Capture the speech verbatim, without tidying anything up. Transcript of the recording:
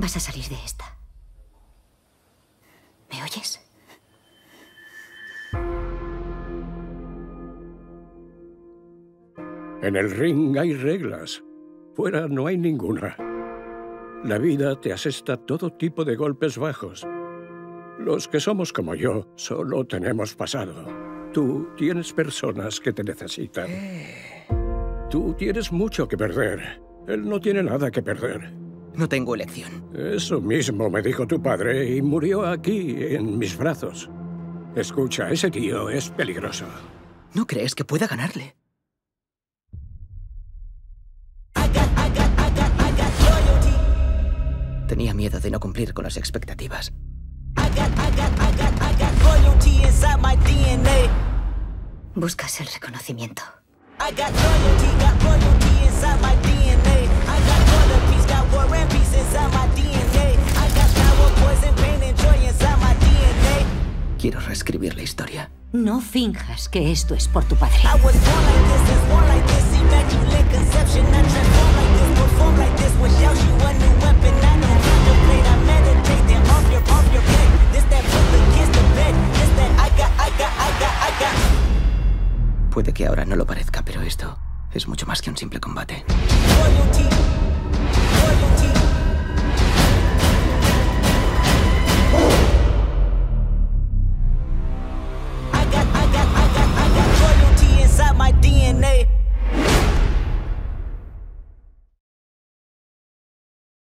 Vas a salir de esta. ¿Me oyes? En el ring hay reglas. Fuera no hay ninguna. La vida te asesta todo tipo de golpes bajos. Los que somos como yo solo tenemos pasado. Tú tienes personas que te necesitan. Eh. Tú tienes mucho que perder. Él no tiene nada que perder. No tengo elección. Eso mismo me dijo tu padre y murió aquí, en mis brazos. Escucha, ese tío es peligroso. ¿No crees que pueda ganarle? Tenía miedo de no cumplir con las expectativas. Buscas el reconocimiento. Quiero reescribir la historia. No finjas que esto es por tu padre. Puede que ahora no lo parezca, pero esto es mucho más que un simple combate.